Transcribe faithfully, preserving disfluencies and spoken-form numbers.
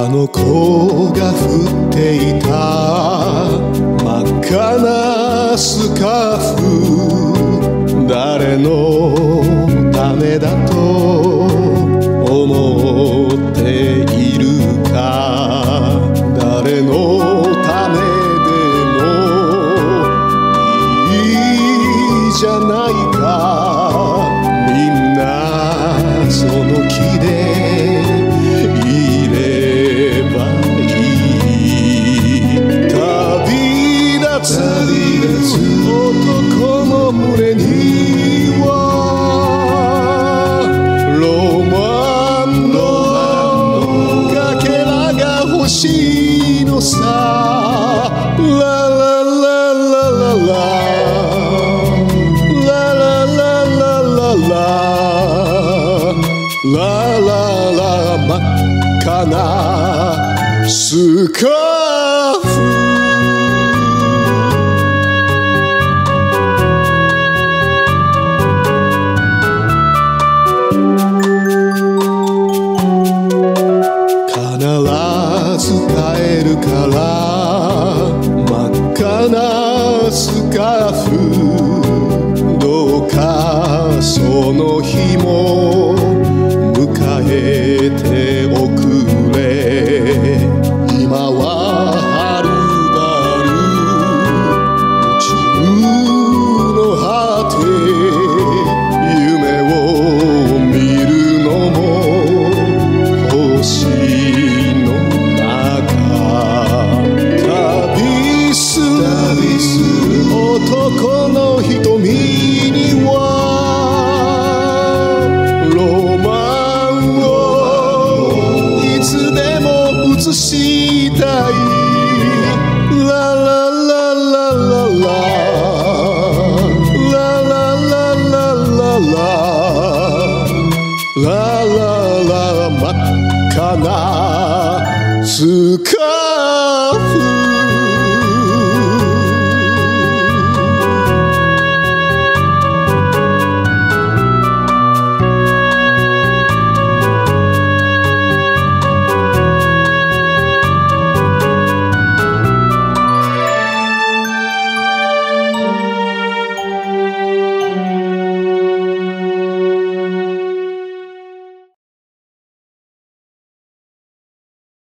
あの子が振っていた真っ赤なスカーフ、誰のためだと思っているか。誰のためでもいいじゃないか。みんなその気で男の胸にはロマンのかけらが欲しいのさ。ラララララララララララララ、真っ赤なスカーフ。帰るから真っ赤なスカーフ、どうかその日も迎えておくれ。今ははるばる宇宙の果て、男の瞳にはロマンをいつでも映したい。ラララララララララララララララ、真っ赤なスカーフ。